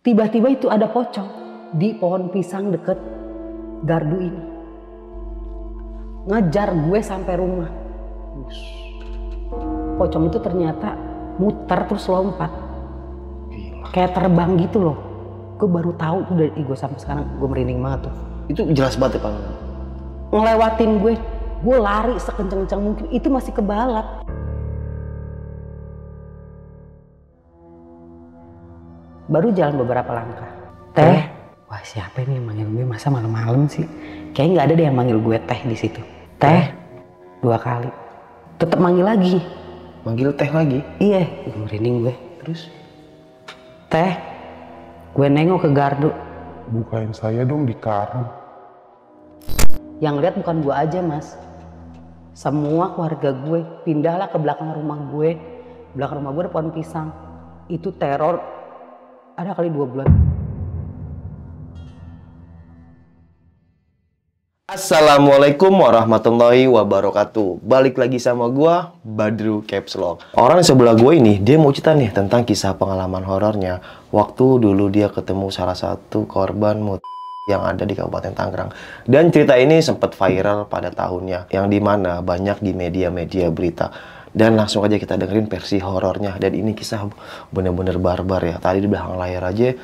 Tiba-tiba itu ada pocong di pohon pisang deket gardu ini. Ngejar gue sampai rumah. Pocong itu ternyata muter terus lompat. Kayak terbang gitu loh. Gue baru tahu tuh dari gue sampai sekarang gue merinding banget tuh. Itu jelas banget ya Pak. Ngelewatin gue lari sekenceng-kenceng mungkin. Itu masih kebalap. Baru jalan beberapa langkah. Teh, wah siapa ini yang manggil gue masa malam-malam sih? Kayaknya nggak ada deh yang manggil gue teh di situ. Teh, dua kali. Tetap manggil lagi. Manggil teh lagi? Iya, merinding gue. Terus? Teh, gue nengok ke gardu. Bukain saya dong di karung. Yang lihat bukan gue aja mas. Semua keluarga gue pindahlah ke belakang rumah gue. Belakang rumah gue ada pohon pisang. Itu teror. Ada kali 2 bulan. Assalamualaikum warahmatullahi wabarakatuh. Balik lagi sama gua Badru Caps Lock. Orang di sebelah gue ini dia mau cerita nih tentang kisah pengalaman horornya. Waktu dulu dia ketemu salah satu korban mut yang ada di Kabupaten Tangerang. Dan cerita ini sempat viral pada tahunnya, yang dimana banyak di media-media berita. Dan langsung aja kita dengerin versi horornya. Dan ini kisah bener-bener barbar ya. Tadi di belakang layar aja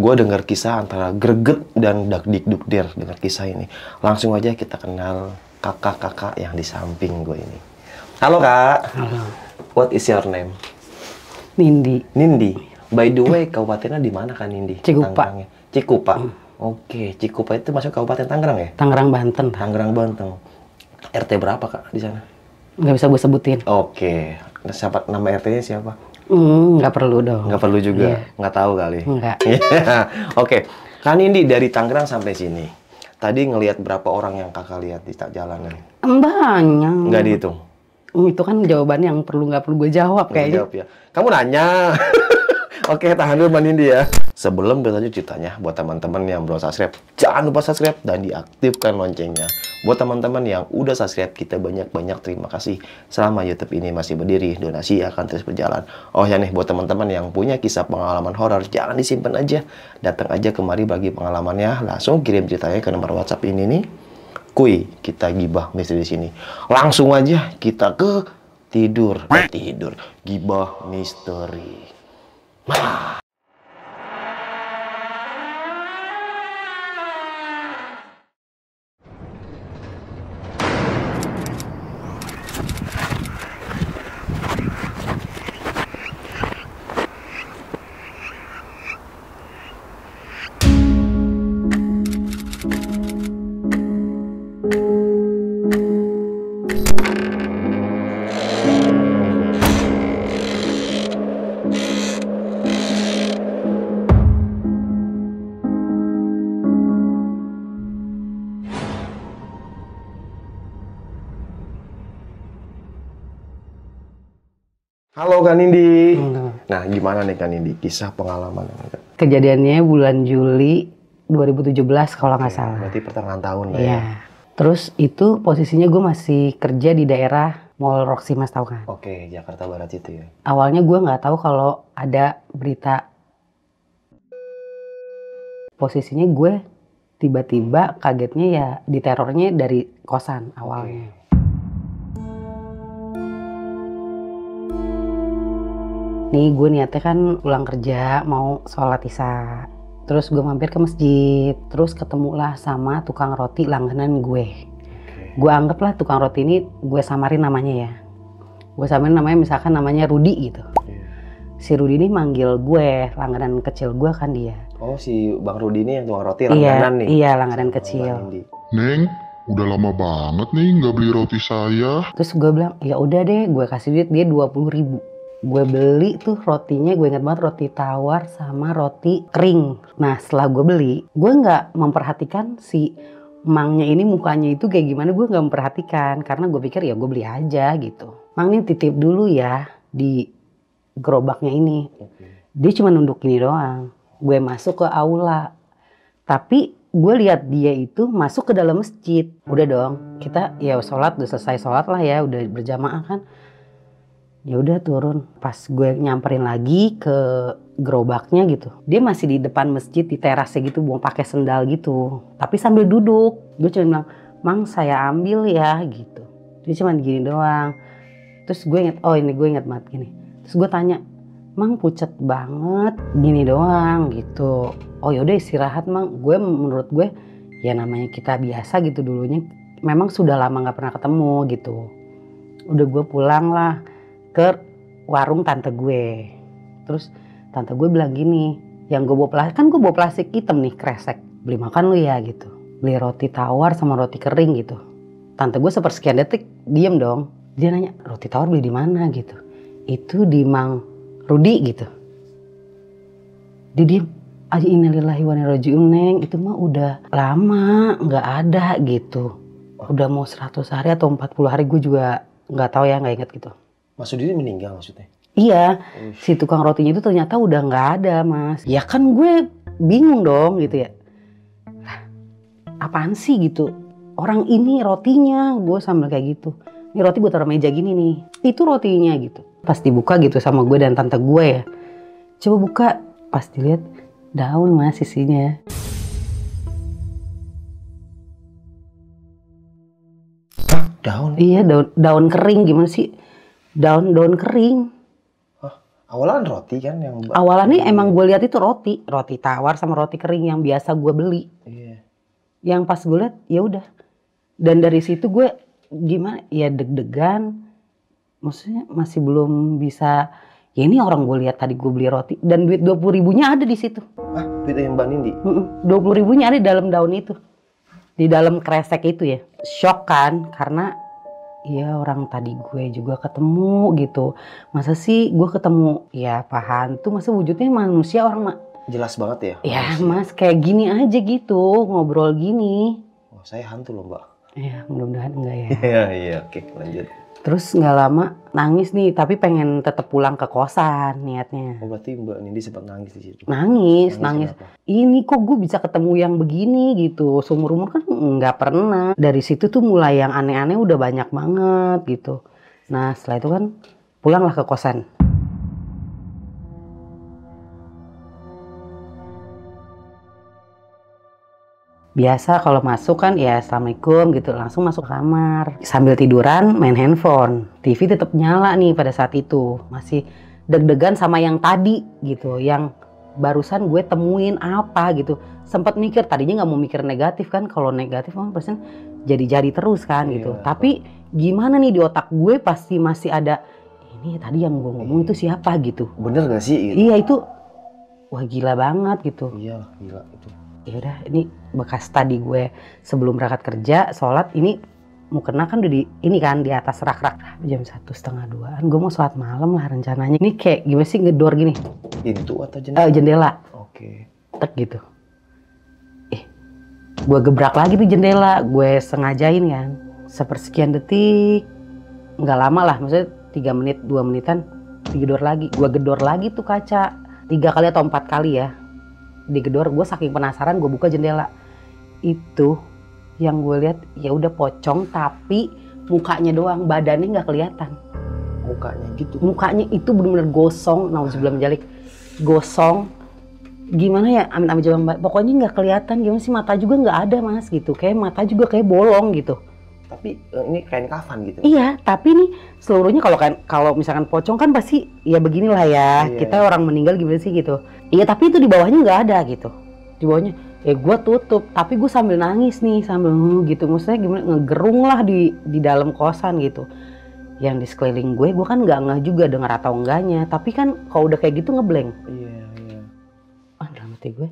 gue denger kisah antara greget dan dakdikdukdir denger kisah ini. Langsung aja kita kenal kakak-kakak yang di samping gue ini. Halo kak. Halo. What is your name? Nindi. Nindi. By the way kabupatennya di mana kan Nindi? Cikupa. Cikupa. Oke, Cikupa itu masuk kabupaten Tangerang ya? Tangerang Banten. Tangerang Banten. RT berapa kak di sana? Nggak bisa gue sebutin. Oke. Siapa nama RT-nya siapa? Nggak perlu dong. Nggak perlu juga? Yeah. Nggak tahu kali? Nggak. Yeah. Oke. Kan Indi dari Tangerang sampai sini. Tadi ngelihat berapa orang yang kakak lihat di jalanan? Banyak. Nggak dihitung? Itu kan jawaban yang nggak perlu gue jawab kayaknya. Jawab, ya. Kamu nanya. Oke, tahan dulu Mbak Nindi ya. Sebelum berlanjut ceritanya, buat teman-teman yang belum subscribe, jangan lupa subscribe dan diaktifkan loncengnya. Buat teman-teman yang udah subscribe, kita banyak-banyak terima kasih. Selama YouTube ini masih berdiri, donasi akan terus berjalan. Oh ya nih, buat teman-teman yang punya kisah pengalaman horor, jangan disimpan aja. Datang aja kemari bagi pengalamannya, langsung kirim ceritanya ke nomor WhatsApp ini nih. Kuy, kita gibah misteri di sini. Langsung aja kita ke tidur. Tidur, gibah misteri. Halo Kak Nindi. Nah gimana nih Kak Nindi kisah pengalaman? Kejadiannya bulan Juli 2017 kalau nggak salah. Berarti pertengahan tahun lah ya. Ya. Terus itu posisinya gue masih kerja di daerah Mall Roxy mas tau kan? Oke, Jakarta Barat itu ya. Awalnya gue nggak tahu kalau ada berita. Posisinya gue tiba-tiba kagetnya ya diterornya dari kosan awalnya. Oke. Nih gue niatnya kan pulang kerja mau sholat isya. Terus gue mampir ke masjid. Terus ketemulah sama tukang roti langganan gue. Okay. Gue anggaplah tukang roti ini gue samarin namanya ya. Gue samarin namanya misalkan namanya Rudi gitu. Yeah. Si Rudi ini manggil gue, langganan kecil gue kan dia. Oh si Bang Rudi ini yang tukang roti langganan iya, nih? Iya langganan kecil. Neng, udah lama banget nih nggak beli roti saya. Terus gue bilang ya udah deh gue kasih duit dia 20.000. Gue beli tuh rotinya, gue inget banget roti tawar sama roti kering. Nah setelah gue beli, gue nggak memperhatikan si mangnya ini mukanya itu kayak gimana, gue nggak memperhatikan. Karena gue pikir ya gue beli aja gitu. Mang ini titip dulu ya di gerobaknya ini. Dia cuma nunduk ini doang. Gue masuk ke aula. Tapi gue lihat dia itu masuk ke dalam masjid. Udah dong, kita ya sholat, udah selesai sholat lah ya, udah berjamaah kan. Ya udah turun. Pas gue nyamperin lagi ke gerobaknya gitu. Dia masih di depan masjid, di terasnya gitu, buang pakai sendal gitu. Tapi sambil duduk, gue cuma bilang, "Mang, saya ambil ya," gitu. Dia cuma gini doang. Terus gue inget, oh ini gue inget banget gini. Terus gue tanya, "Mang, pucet banget, gini doang," gitu. "Oh yaudah istirahat, Mang." Gue menurut gue, ya namanya kita biasa gitu dulunya. Memang sudah lama gak pernah ketemu gitu. Udah gue pulang lah ke warung tante gue. Terus tante gue bilang gini, yang gue bawa plastik, kan gue bawa plastik hitam nih, kresek. "Beli makan lu ya," gitu. Beli roti tawar sama roti kering gitu. Tante gue sepersekian detik diem dong. Dia nanya, "Roti tawar beli di mana?" gitu. "Itu di Mang Rudi," gitu. Dia diem. Innalillahi wa inna ilaihi raji'un, Neng. Itu mah udah lama nggak ada gitu. Udah mau 100 hari atau 40 hari, gue juga nggak tahu ya, nggak inget gitu. Mas Rudi meninggal maksudnya? Iya, si tukang rotinya itu ternyata udah nggak ada, Mas. Ya kan gue bingung dong gitu ya. Lah, apaan sih gitu? Orang ini rotinya, gue sambil kayak gitu. Ini roti gue taruh meja gini nih. Itu rotinya gitu. Pas dibuka gitu sama gue dan tante gue ya. Coba buka, pas dilihat daun, Mas, isinya. Hah, daun? Iya, daun kering. Gimana sih? Daun kering. Hah, awalan roti kan yang... Awalannya emang gue lihat itu roti. Roti tawar sama roti kering yang biasa gue beli. Iya. Yang pas gue lihat, ya udah. Dan dari situ gue... Gimana ya, deg-degan, maksudnya masih belum bisa. Ya ini orang gue lihat tadi gue beli roti dan duit 20.000-nya ada di situ. Ah, duit yang Mbak Nindi? 20.000-nya ada di dalam daun itu, di dalam kresek itu ya. Shock kan, karena ya orang tadi gue juga ketemu gitu. Masa sih gue ketemu ya pahan tuh, masa wujudnya manusia orang, jelas banget ya. Ya manusia. Mas kayak gini aja gitu, ngobrol gini. Oh, saya hantu loh, Mbak. Ya mudah-mudahan enggak ya. Iya, oke, lanjut. Terus nggak lama nangis nih, tapi pengen tetap pulang ke kosan niatnya. Oh, berarti Mbak Nindi sempat nangis di situ? Nangis. Ini kok gue bisa ketemu yang begini gitu, seumur umur kan nggak pernah. Dari situ tuh mulai yang aneh-aneh udah banyak banget gitu. Nah setelah itu kan pulanglah ke kosan. Biasa kalau masuk kan ya assalamualaikum gitu, langsung masuk kamar. Sambil tiduran main handphone. TV tetap nyala nih pada saat itu. Masih deg-degan sama yang tadi gitu. Yang barusan gue temuin apa gitu. Sempat mikir, tadinya gak mau mikir negatif kan. Kalau negatif kan persen jadi-jadi terus kan gitu. Iya. Tapi gimana nih di otak gue pasti masih ada. Ini tadi yang gue ngomong itu siapa gitu. Bener gak sih? Gitu? Iya itu. Wah gila banget gitu. Iya gila itu. Ya udah, ini bekas tadi gue sebelum berangkat kerja sholat, ini mukena kan udah di ini kan di atas rak-rak. Jam 1:30-2an gue mau sholat malam lah rencananya. Ini kayak gimana sih, ngedor gini? Pintu atau jendela? Jendela. Oke. Tek gitu. Gue gebrak lagi tuh jendela, gue sengajain kan. Sepersekian detik, nggak lama lah, maksudnya 3 menit, 2 menitan, digedor lagi. Gue gedor lagi tuh kaca 3 kali atau 4 kali ya. Digedor, gue saking penasaran gue buka jendela. Itu yang gue lihat ya udah pocong, tapi mukanya doang, badannya nggak kelihatan. Mukanya gitu. Mukanya itu benar-benar gosong, nauzubillah minzalik. Gosong. Gimana ya? Amit-amit jalan, pokoknya nggak kelihatan. Gimana sih, mata juga nggak ada, Mas, gitu. Kayak mata juga kayak bolong gitu. Tapi ini kain kafan gitu. Iya, tapi nih seluruhnya kalau misalkan pocong kan pasti ya beginilah ya. Iya, kita orang meninggal gimana sih gitu. Iya, tapi itu di bawahnya nggak ada gitu. Di bawahnya, ya gue tutup. Tapi gue sambil nangis nih, sambil gitu. Maksudnya gimana, ngegerung lah di dalam kosan gitu. Yang di sekeliling gue kan nggak ngeh juga dengar atau enggaknya. Tapi kan kalau udah kayak gitu ngeblank. Iya. Ah, dalam hati gue,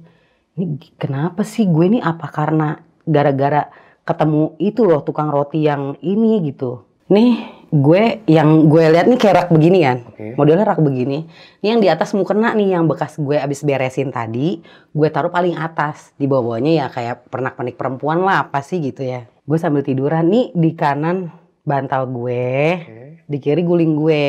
ini kenapa sih gue nih, apa karena gara-gara ketemu itu loh tukang roti yang ini gitu. Nih, gue lihat nih kayak rak begini kan. Okay. Modelnya rak begini. Ini yang di atas mukena nih, yang bekas gue abis beresin tadi. Gue taruh paling atas. Di bawah-bawahnya ya kayak pernak-pernik perempuan lah, apa sih gitu ya. Gue sambil tiduran nih, di kanan bantal gue. Okay. Di kiri guling gue.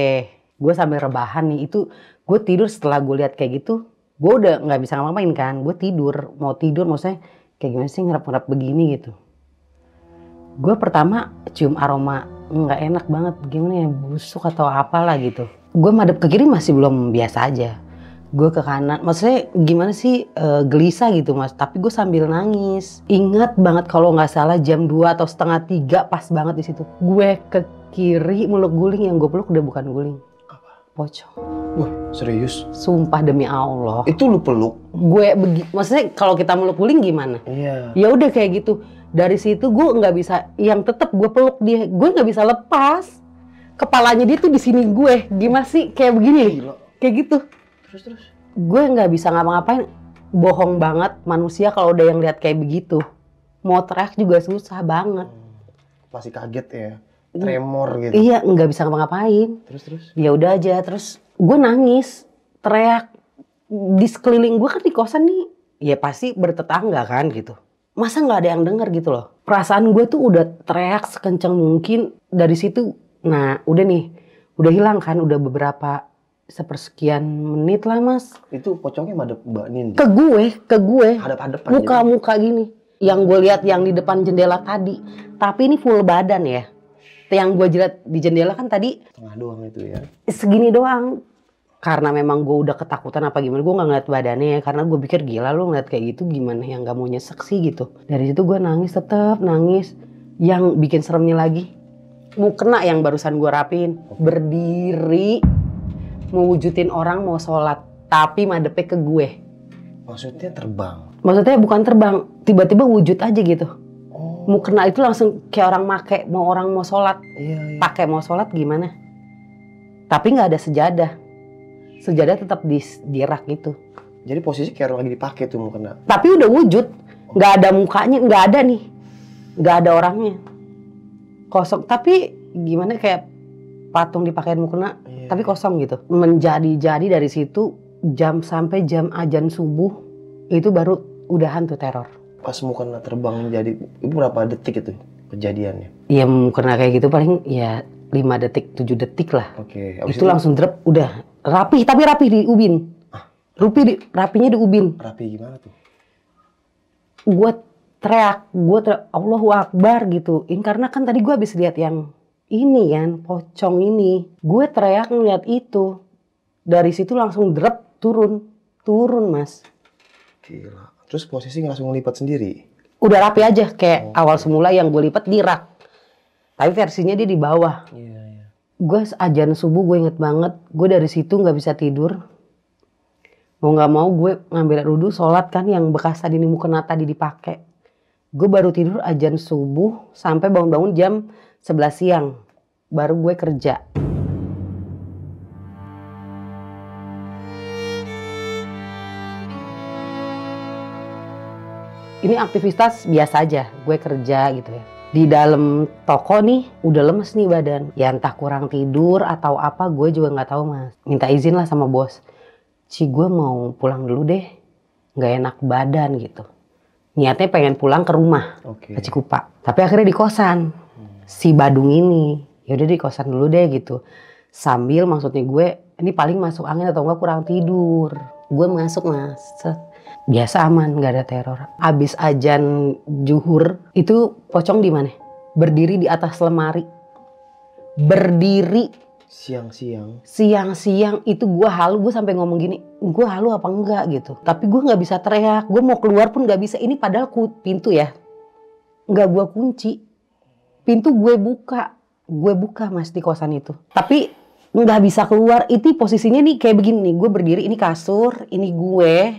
Gue sambil rebahan nih. Itu gue tidur setelah gue lihat kayak gitu. Gue udah gak bisa ngapa-ngapain kan. Gue tidur. Mau tidur maksudnya kayak gimana sih, ngerap-ngerap begini gitu. Gue pertama cium aroma nggak enak banget, gimana ya, busuk atau apalah gitu. Gue madep ke kiri masih belum biasa aja. gue ke kanan, maksudnya gimana sih, gelisah gitu mas, tapi gue sambil nangis. Ingat banget kalau nggak salah jam 2 atau setengah 3 pas banget di situ. Gue ke kiri meluk guling, yang gue peluk udah bukan guling. Apa? Pocong. Wah serius? Sumpah demi Allah. Itu lu peluk? Gue maksudnya kalau kita meluk guling gimana? Iya. Ya udah kayak gitu. Dari situ gue nggak bisa, yang tetap gue peluk dia, gue nggak bisa lepas. Kepalanya dia tuh di sini gue, gimana sih kayak begini? Gila. Kayak gitu. Terus gue nggak bisa ngapa-ngapain. Bohong banget manusia kalau udah yang lihat kayak begitu. Mau teriak juga susah banget. Pasti kaget ya, tremor gitu. Iya, nggak bisa ngapa-ngapain. Terus ya udah aja. Terus gue nangis, teriak. Di sekeliling gue kan di kosan nih, ya pasti bertetangga kan gitu. Masa nggak ada yang denger gitu loh. Perasaan gue tuh udah teriak sekenceng mungkin. Dari situ, nah udah nih, udah hilang kan, udah beberapa. Sepersekian menit lah mas. Itu pocongnya madep Mbak Nindi? Ke gue. Hadap-hadapan. Muka-muka gini. Yang gue lihat yang di depan jendela tadi. Tapi ini full badan ya. Yang gue jilat di jendela kan tadi. Tengah doang itu ya. Segini doang. Karena memang gue udah ketakutan apa gimana. Gue gak ngeliat badannya ya. Karena gue pikir gila lu ngeliat kayak gitu gimana. Yang gak mau nyesek sih gitu. Dari situ gue nangis, tetep nangis. Yang bikin seremnya lagi. Mau kena yang barusan gue rapiin. Berdiri. Mau wujudin orang mau sholat, tapi madepnya ke gue. Maksudnya terbang? Maksudnya bukan terbang, tiba-tiba wujud aja gitu. Oh. Mau kena itu langsung kayak orang make, mau orang mau sholat. Iya. Pakai mau sholat gimana? Tapi nggak ada sejadah. Sejadah tetap di rak gitu. Jadi posisi kayak orang lagi dipakai tuh mau kena. Tapi udah wujud, nggak ada mukanya, nggak ada nih, nggak ada orangnya, kosong. Tapi gimana kayak patung dipakein mau kena? Iya. Tapi kosong gitu. Menjadi-jadi dari situ jam sampai jam azan subuh itu baru udahan tuh teror. Pas mukena terbang menjadi berapa detik itu kejadiannya? Iya mukena kayak gitu paling ya 5 detik 7 detik lah. Oke. Itu langsung drop udah rapi, tapi rapi di ubin. Ah. Rapinya di ubin. Rapi gimana tuh? Gue teriak Allahu Akbar gitu. Ini karena kan tadi gue habis lihat yang ini kan, pocong ini. Gue teriak ngeliat itu. Dari situ langsung drep, turun mas. Gila. Terus posisi langsung lipat sendiri? Udah rapi aja, kayak awal semula yang gue lipat di rak. Tapi versinya dia di bawah. Iya. Gue azan subuh gue inget banget. Gue dari situ gak bisa tidur. Mau gak mau gue ngambil wudu, sholat kan yang bekas tadi nih mukena tadi dipakai. Gue baru tidur azan subuh sampai bangun-bangun jam 11 siang, baru gue kerja. Ini aktivitas biasa aja, gue kerja gitu ya. Di dalam toko nih, udah lemes nih badan. Ya entah kurang tidur atau apa, gue juga gak tahu mas. Minta izin lah sama bos. Ci, gue mau pulang dulu deh, gak enak badan gitu. Niatnya pengen pulang ke rumah, ke Cikupa. Tapi akhirnya di kosan. Si Badung ini, yaudah di kosan dulu deh gitu. Sambil maksudnya gue, ini paling masuk angin atau enggak kurang tidur. Gue masuk mas, biasa aman, gak ada teror. Abis azan zuhur, itu pocong di mana? Berdiri di atas lemari. Berdiri. Siang-siang? Siang-siang itu gue halu, gue sampai ngomong gini, gue halu apa enggak gitu. Tapi gue gak bisa teriak, gue mau keluar pun gak bisa. Ini padahal pintu ya, gak gue kunci. Pintu gue buka mas di kosan itu. Tapi nggak bisa keluar, itu posisinya nih kayak begini. Gue berdiri, ini kasur, ini gue,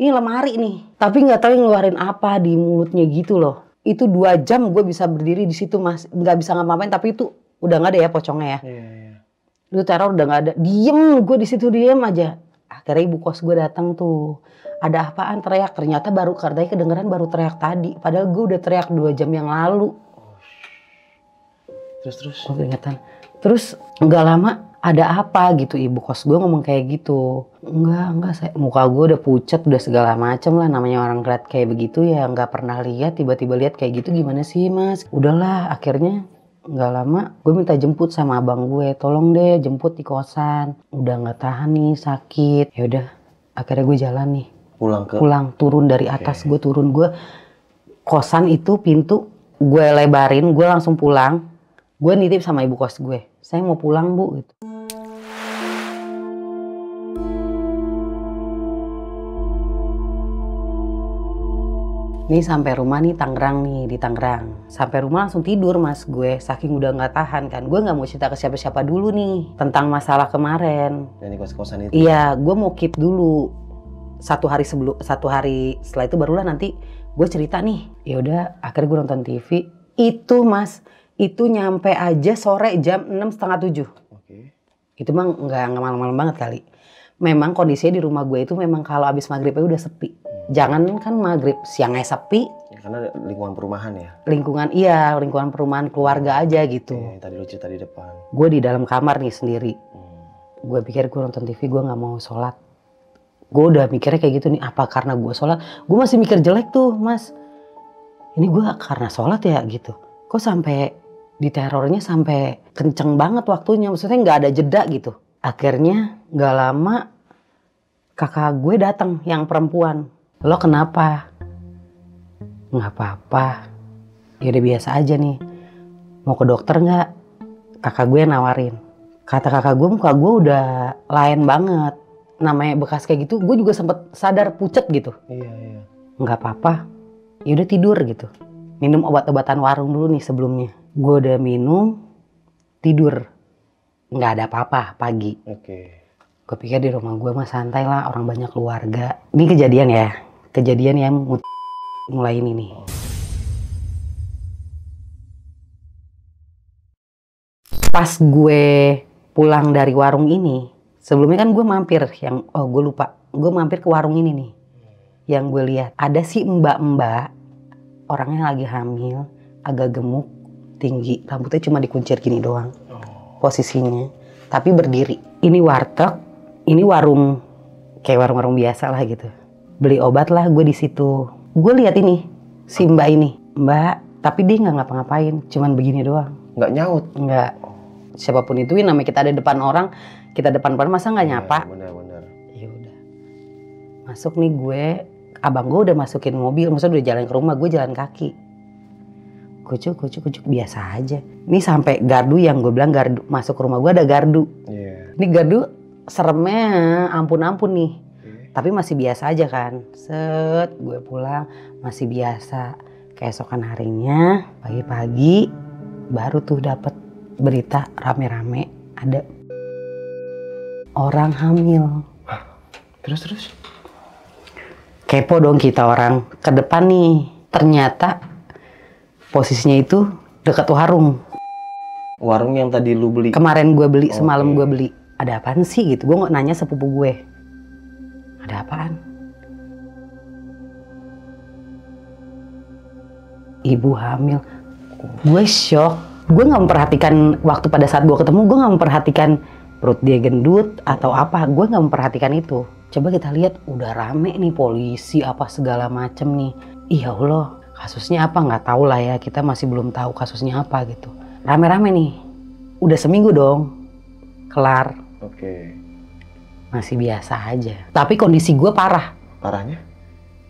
ini lemari nih. Tapi nggak tahu yang ngeluarin apa di mulutnya gitu loh. Itu 2 jam gue bisa berdiri di situ mas. Nggak bisa ngapa-ngapain, tapi itu udah nggak ada ya pocongnya ya. Yeah. Itu teror udah nggak ada. Diem, gue di situ diem aja. Akhirnya ibu kos gue datang tuh. Ada apaan teriak, ternyata baru katanya kedengeran baru teriak tadi. Padahal gue udah teriak 2 jam yang lalu. Terus ingatan. Terus nggak lama ada apa gitu, ibu kos gue ngomong kayak gitu. Enggak saya, muka gue udah pucat, udah segala macem lah, namanya orang ngeliat kayak begitu ya nggak pernah lihat, tiba-tiba lihat kayak gitu gimana sih mas. Udahlah akhirnya nggak lama gue minta jemput sama abang gue, tolong deh jemput di kosan, udah nggak tahan nih sakit. Ya udah akhirnya gue jalan nih pulang turun dari atas. Gue turun, gue kosan itu pintu gue lebarin, gue langsung pulang. Gue nitip sama ibu kos gue, saya mau pulang bu gitu. Ini sampai rumah nih Tangerang nih, di Tangerang. Sampai rumah langsung tidur mas gue, saking udah nggak tahan kan. Gue nggak mau cerita ke siapa-siapa dulu nih tentang masalah kemarin. Dan di kos-kosan itu? Iya, gue mau keep dulu satu hari setelah itu barulah nanti gue cerita nih. Ya udah, akhirnya gue nonton TV. Itu mas, itu nyampe aja sore jam 6:30. Oke. Itu emang nggak malam-malam banget kali. Memang kondisinya di rumah gue itu memang kalau abis maghribnya udah sepi. Jangan kan maghrib, siangnya sepi. Ya, karena lingkungan perumahan ya? Lingkungan, iya. Lingkungan perumahan keluarga aja gitu. Tadi lu cerita di depan. Gue di dalam kamar nih sendiri. Gue pikir gue nonton TV, gue gak mau sholat. Gue udah mikirnya kayak gitu nih, apa karena gue sholat? Gue masih mikir jelek tuh, mas. Ini gue karena sholat ya gitu. Kok sampai diterornya sampai kenceng banget waktunya. Maksudnya gak ada jeda gitu. Akhirnya gak lama kakak gue datang yang perempuan. Lo kenapa? Nggak apa-apa. Ya udah biasa aja nih. Mau ke dokter nggak? Kakak gue nawarin. Kata kakak gue, muka gue udah lain banget. Namanya bekas kayak gitu, gue juga sempet sadar pucet gitu. Iya. Nggak apa-apa. Ya udah tidur gitu. Minum obat-obatan warung dulu nih sebelumnya. Gue udah minum, tidur. Nggak ada apa-apa pagi. Oke. Gue pikir di rumah gue mah santai lah, orang banyak keluarga. Ini kejadian ya, kejadian yang mulai ini nih. Pas gue pulang dari warung ini, sebelumnya kan gue mampir yang, oh gue lupa, gue mampir ke warung ini nih. Yang gue lihat ada si mbak-mbak, orangnya lagi hamil, agak gemuk, tinggi, rambutnya cuma dikuncir gini doang posisinya, tapi berdiri. Ini warteg. Ini warung kayak warung-warung biasa lah gitu. Beli obat lah gue di situ. Gue lihat ini si mbak ini, mbak, tapi dia nggak ngapa-ngapain, cuman begini doang. Nggak nyaut, nggak. Siapapun itu, namanya kita ada depan orang, kita depan-depan masa nggak nyapa. Bener. Ya udah. Masuk nih gue, abang gue udah masukin mobil, maksudnya udah jalan ke rumah, gue jalan kaki. Kucuk biasa aja. Ini sampai gardu yang gue bilang gardu masuk ke rumah gue ada gardu. Ini gardu seremnya ampun-ampun nih, tapi masih biasa aja kan. Set, gue pulang masih biasa. Keesokan harinya pagi-pagi baru tuh dapet berita rame-rame ada orang hamil. Terus? Kepo dong kita orang ke depan nih. Ternyata posisinya itu dekat warung. Warung yang tadi lu beli? Kemarin gue beli, semalam gue beli. Ada apaan sih gitu, gue nggak nanya sepupu gue. Ada apaan? Ibu hamil. Gue shock. Gue nggak memperhatikan waktu pada saat gue ketemu, gue nggak memperhatikan perut dia gendut atau apa. Gue nggak memperhatikan itu. Coba kita lihat, udah rame nih polisi apa segala macem nih. Iya Allah, kasusnya apa nggak tahu lah ya. Kita masih belum tahu kasusnya apa gitu. Rame-rame nih. Udah seminggu dong, kelar. Oke. Masih biasa aja. Tapi kondisi gue parah. Parahnya?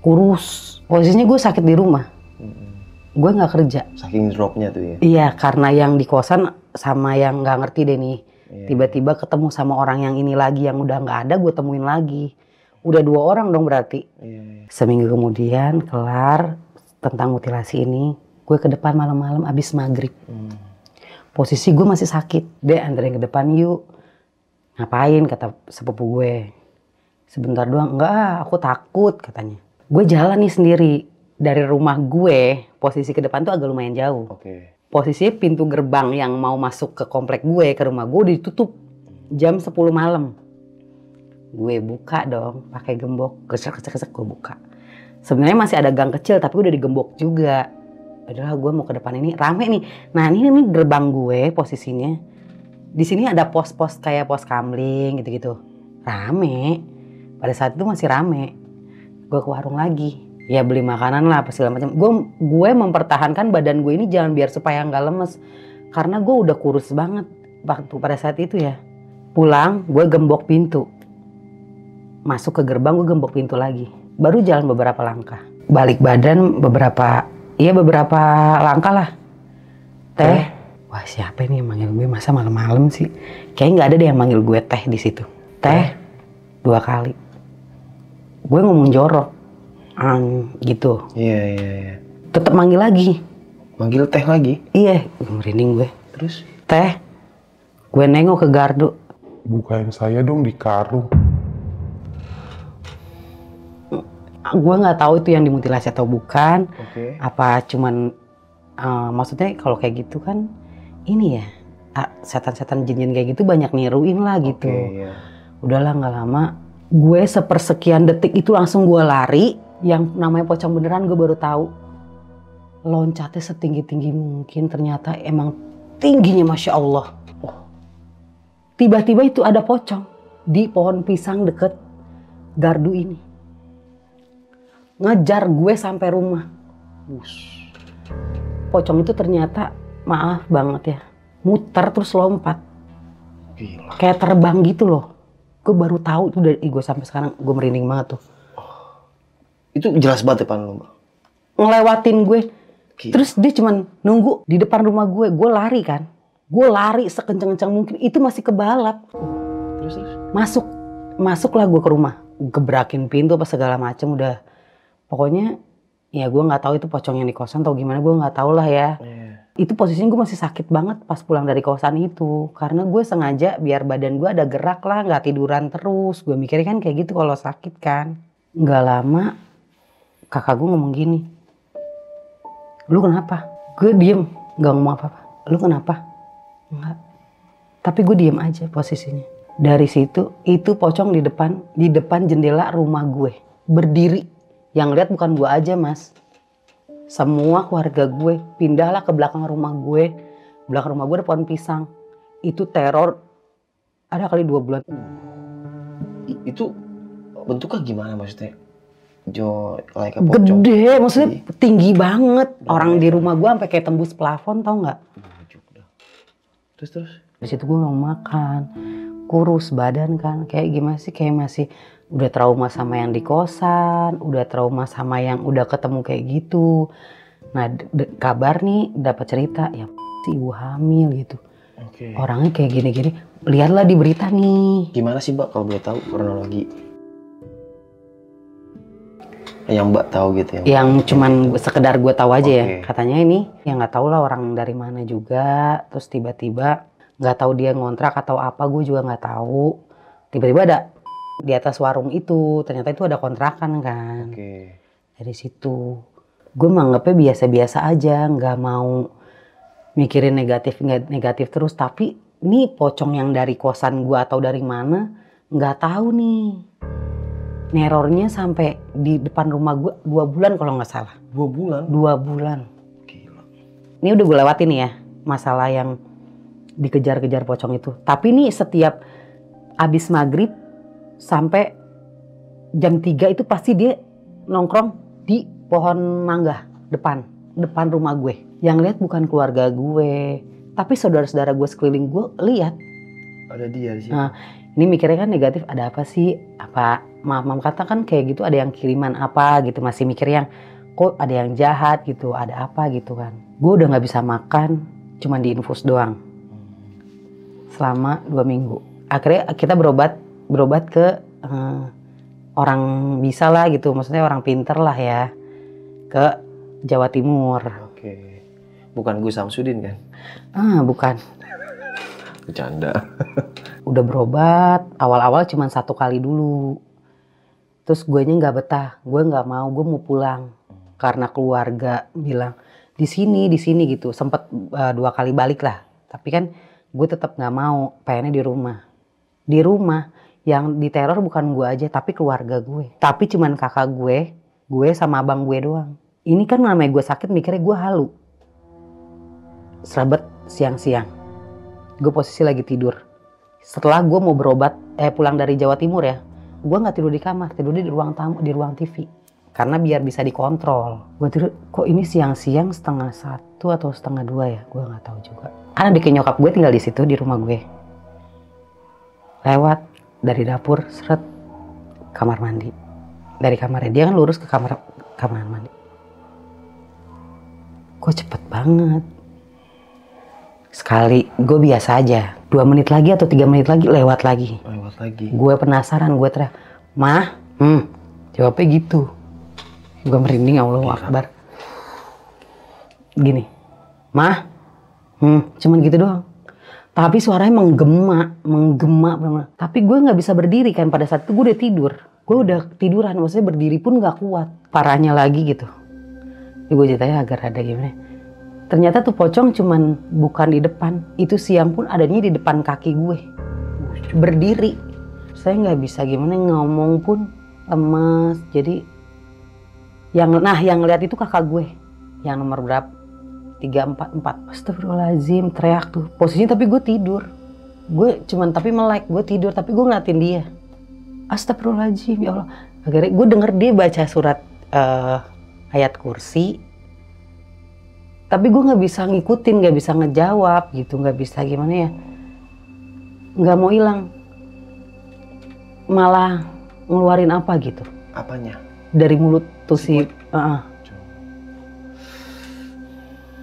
Kurus. Posisinya gue sakit di rumah. Gue nggak kerja. Saking dropnya tuh ya? Iya, karena yang di kosan sama yang nggak ngerti deh nih. Tiba-tiba ketemu sama orang yang ini lagi, yang udah nggak ada gue temuin lagi. Udah 2 orang dong berarti. Seminggu kemudian kelar tentang mutilasi ini. Gue ke depan malam-malam abis maghrib. Posisi gue masih sakit. Dia anterin ke depan yuk. Ngapain kata sepupu gue. Sebentar doang. Enggak, aku takut katanya. Gue jalan nih sendiri. Dari rumah gue, posisi ke depan tuh agak lumayan jauh. Oke. Posisinya pintu gerbang yang mau masuk ke komplek gue, ke rumah gue ditutup. Jam 10 malam. Gue buka dong, pakai gembok. Kesek-kesek gue buka. Sebenarnya masih ada gang kecil, tapi udah digembok juga. Padahal gue mau ke depan ini, rame nih. Nah ini gerbang gue posisinya. Di sini ada pos-pos kayak pos kamling gitu-gitu. Rame. Pada saat itu masih rame. Gue ke warung lagi. Ya beli makanan lah apa segala macam. Gue mempertahankan badan gue ini jangan biar supaya nggak lemes. Karena gue udah kurus banget waktu pada saat itu ya. Pulang gue gembok pintu. Masuk ke gerbang gue gembok pintu lagi. Baru jalan beberapa langkah. Balik badan beberapa langkah lah. Teh. Wah siapa ini yang manggil gue, masa malam-malam sih? Kayaknya nggak ada deh yang manggil gue teh di situ. Teh 2 kali. Gue ngomong jorok. gitu. Iya. Tetap manggil lagi. Manggil teh lagi? Iya, merinding gue. Terus? Teh, gue nengok ke gardu. Bukain saya dong di karung. Gue nggak tahu itu yang dimutilasi atau bukan. Oke. Apa cuman, maksudnya kalau kayak gitu kan, ini ya, setan-setan jin-jin kayak gitu banyak niruin lah gitu. Oke, iya. Udahlah nggak lama, gue sepersekian detik itu langsung gue lari. Yang namanya pocong beneran gue baru tahu. Loncatnya setinggi-tinggi mungkin, ternyata emang tingginya Masya Allah. Tiba-tiba itu ada pocong di pohon pisang deket gardu ini. Ngejar gue sampai rumah. Pocong itu ternyata, maaf banget ya, muter terus lompat. Gila. Kayak terbang gitu loh. Gue baru tahu itu dari gue sampai sekarang, gue merinding banget tuh. Itu jelas banget depan lo, Bro. Ngelewatin gue. Gila. Terus dia cuman nunggu di depan rumah gue. Gue lari kan. Gue lari sekencang-kencang mungkin, itu masih kebalap. Terus? Masuklah gue ke rumah. Gebrakin pintu apa segala macem udah. Pokoknya ya gue gak tahu itu pocongnya di kosan atau gimana, gue gak tahu lah ya. Itu posisinya gue masih sakit banget pas pulang dari kosan itu. Karena gue sengaja biar badan gue ada gerak lah, gak tiduran terus. Gue mikirnya kan kayak gitu kalau sakit kan. Gak lama kakak gue ngomong gini. Lu kenapa? Gue diem, gak ngomong apa-apa. Lu kenapa? Enggak. Tapi gue diem aja posisinya. Dari situ itu pocong di depan jendela rumah gue berdiri. Yang lihat bukan gue aja, Mas. Semua keluarga gue. Pindahlah ke belakang rumah gue. Belakang rumah gue ada pohon pisang. Itu teror ada kali 2 bulan. Itu bentuknya gimana maksudnya? Like pocong. Gede, maksudnya tinggi banget. Orang di rumah gue sampai kayak tembus plafon, tau nggak? Terus? Di situ gue mau makan, kurus badan kan, kayak gimana sih, kayak masih udah trauma sama yang di kosan, udah trauma sama yang udah ketemu kayak gitu. Nah kabar nih dapat cerita ya si ibu hamil gitu. Okay. Orangnya kayak gini-gini, lihatlah di berita nih. Gimana sih Mbak kalau boleh tahu kronologi? Yang Mbak tahu gitu ya? Yang cuman sekedar gue tahu aja. Ya. Katanya ini yang nggak tahu lah orang dari mana juga. Terus tiba-tiba nggak tahu dia ngontrak atau apa, gue juga nggak tahu. Tiba-tiba ada di atas warung itu, ternyata itu ada kontrakan kan. Oke. Dari situ gue menganggapnya biasa-biasa aja, nggak mau mikirin negatif terus. Tapi ini pocong yang dari kosan gue atau dari mana nggak tahu nih. Nerornya sampai di depan rumah gue 2 bulan kalau nggak salah. 2 bulan? 2 bulan. Gila. Ini udah gue lewatin ya masalah yang dikejar-kejar pocong itu. Tapi ini setiap abis maghrib sampai jam 3 itu pasti dia nongkrong di pohon mangga depan rumah gue. Yang lihat bukan keluarga gue, tapi saudara-saudara gue sekeliling gue lihat. Ada dia di sini. Nah, ini mikirnya kan negatif, ada apa sih? Apa mam kata kan kayak gitu, ada yang kiriman apa gitu, masih mikir yang kok ada yang jahat gitu, ada apa gitu kan. Gue udah nggak bisa makan, cuman diinfus doang selama 2 minggu. Akhirnya kita berobat ke orang bisa lah gitu, maksudnya orang pinter lah ya, ke Jawa Timur. Oke, bukan Gus Samsudin kan? Bukan. Bercanda. Udah berobat, awal-awal cuma 1 kali dulu. Terus guenya nggak betah, gue nggak mau, gue mau pulang. Karena keluarga bilang, di sini gitu. Sempet 2 kali balik lah. Tapi kan gue tetap nggak mau, pengennya di rumah. Di rumah, yang diteror bukan gue aja, tapi keluarga gue. Tapi cuman kakak gue sama abang gue doang. Ini kan namanya gue sakit, mikirnya gue halu. Serabet siang-siang. Gue posisi lagi tidur. Setelah gue mau berobat, pulang dari Jawa Timur ya, gue nggak tidur di kamar, tidur di ruang tamu, di ruang TV, karena biar bisa dikontrol. Gue tidur, kok ini siang-siang 12:30 atau 1:30 ya, gue nggak tahu juga. Karena adik nyokap gue tinggal di situ di rumah gue. Lewat dari dapur, seret kamar mandi. Dari kamarnya dia kan lurus ke kamar mandi. Kok cepet banget. Sekali, gue biasa aja. 2 menit lagi atau 3 menit lagi lewat lagi. Lewat lagi. Gue penasaran, gue teriak, "Mah?" Jawabnya gitu. Gue merinding, Allahu Akbar. Gini, mah, cuman gitu doang. Tapi suaranya menggema, bener-bener. Tapi gue nggak bisa berdiri kan pada saat itu, gue udah tidur. Gue udah tiduran, maksudnya berdiri pun nggak kuat. Parahnya lagi gitu. Gue ceritanya agar ada gimana. Ternyata tuh pocong cuman bukan di depan. Itu siang pun adanya di depan kaki gue. Berdiri. Saya nggak bisa gimana, ngomong pun lemas. Jadi, yang ngeliat itu kakak gue. Yang nomor berapa? 344. Astagfirullahaladzim, teriak tuh. Posisinya tapi gue tidur. Gue cuman tapi melek, gue tidur tapi gue ngeliatin dia. Astagfirullahaladzim, ya Allah. Akhirnya gue denger dia baca surat ayat kursi. Tapi gue nggak bisa ngikutin, nggak bisa ngejawab gitu, nggak bisa gimana ya. Nggak mau hilang. Malah ngeluarin apa gitu. Apanya? Dari mulut tuh si...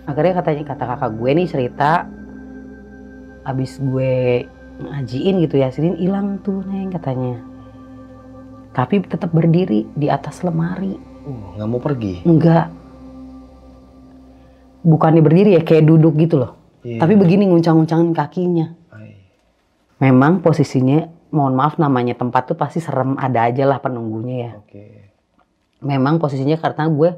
Akhirnya kata kakak gue nih cerita, abis gue ngajiin gitu ya, Yasinin hilang tuh Neng katanya. Tapi tetap berdiri di atas lemari. Nggak mau pergi? Enggak. Bukannya berdiri ya, kayak duduk gitu loh. Yeah. Tapi begini nguncang-nguncangin kakinya. Ay. Memang posisinya, mohon maaf namanya tempat tuh pasti serem, ada aja lah penunggunya ya. Okay. Memang posisinya karena gue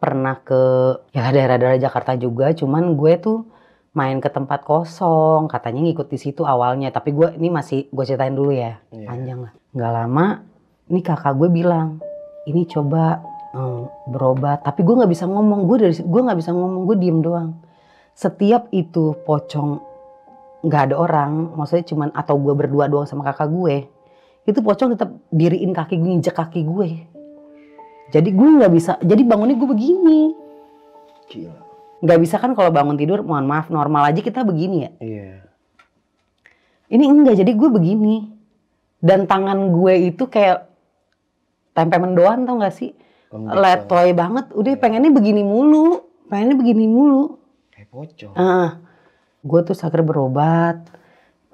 pernah ke ya daerah-daerah Jakarta juga, cuman gue tuh main ke tempat kosong, katanya ngikut di situ awalnya. Tapi gue ini masih gue ceritain dulu ya, panjang lah. Nggak lama, ini kakak gue bilang, ini coba berobat. Tapi gue nggak bisa ngomong, gue diem doang. Setiap itu pocong nggak ada orang, maksudnya cuman atau gue berdua doang sama kakak gue, itu pocong tetap diriin kaki gue, nginjek kaki gue. Jadi gue nggak bisa, jadi bangunnya gue begini. Gila. Nggak bisa kan kalau bangun tidur, mohon maaf, normal aja kita begini ya. Iya. Yeah. Ini enggak, jadi gue begini. Dan tangan gue itu kayak tempe mendoan tau gak sih? Letoy banget, udah yeah. Pengennya begini mulu. Kayak pocong. Gue tuh sakit berobat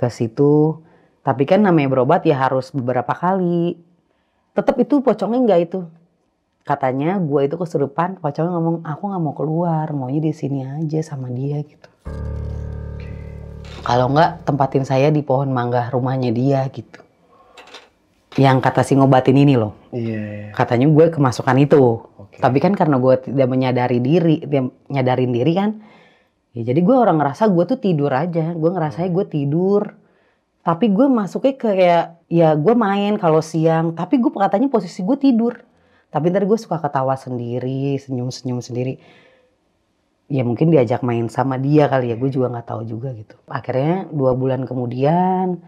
ke situ. Tapi kan namanya berobat ya harus beberapa kali. Tetap itu pocongnya enggak itu. Katanya gue itu kesurupan, pocongnya ngomong, aku nggak mau keluar, maunya di sini aja sama dia gitu. Okay. Kalau nggak tempatin saya di pohon mangga rumahnya dia gitu. Yang kata si ngobatin ini loh. Yeah. Katanya gue kemasukan itu. Okay. Tapi kan karena gue tidak menyadari diri, nyadarin diri kan. Ya jadi gue orang ngerasa gue tuh tidur aja, gue ngerasanya gue tidur. Tapi gue masuknya ke kayak, ya gue main kalau siang, tapi gue katanya posisi gue tidur. Tapi ntar gue suka ketawa sendiri, senyum-senyum sendiri. Ya mungkin diajak main sama dia kali ya, gue juga nggak tahu juga gitu. Akhirnya 2 bulan kemudian,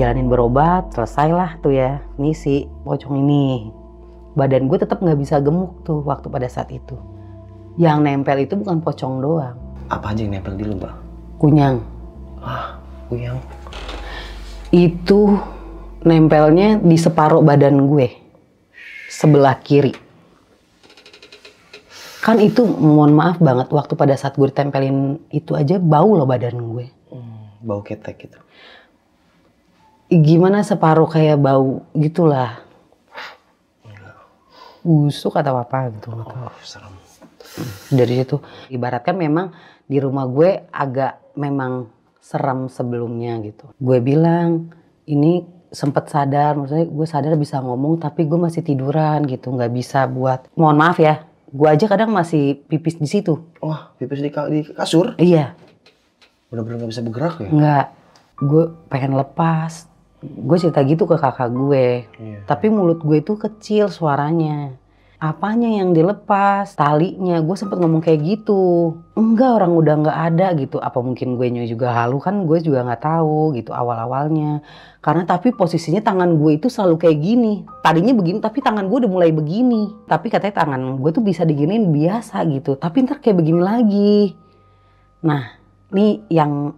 jalanin berobat, selesailah tuh ya. Ini si pocong ini, badan gue tetap nggak bisa gemuk tuh waktu pada saat itu. Yang nempel itu bukan pocong doang. Apa aja yang nempel di lu, Mbak? Kunyang. Ah, kunyang. Itu nempelnya di separuh badan gue. Sebelah kiri. Kan itu, mohon maaf banget, waktu pada saat gue ditempelin itu aja, bau loh badan gue. Bau ketek gitu. Gimana separuh kayak bau gitulah. Busuk atau apa gitu. Oh, serem. Dari situ, ibaratkan memang di rumah gue agak memang serem sebelumnya gitu. Gue bilang, ini sempet sadar, maksudnya gue sadar bisa ngomong tapi gue masih tiduran gitu. Nggak bisa buat, mohon maaf ya, gue aja kadang masih pipis di situ. Wah, pipis di kasur? Iya. Bener-bener nggak bisa bergerak ya? Nggak, gue pengen lepas. Gue cerita gitu ke kakak gue, iya. Tapi mulut gue itu kecil suaranya. Apanya yang dilepas, talinya, gue sempet ngomong kayak gitu. Enggak, orang udah nggak ada gitu. Apa mungkin gue juga halu kan, gue juga nggak tahu gitu awal-awalnya. Karena tapi posisinya tangan gue itu selalu kayak gini. Tadinya begini, tapi tangan gue udah mulai begini. Tapi katanya tangan gue tuh bisa diginiin biasa gitu. Tapi ntar kayak begini lagi. Nah, ini yang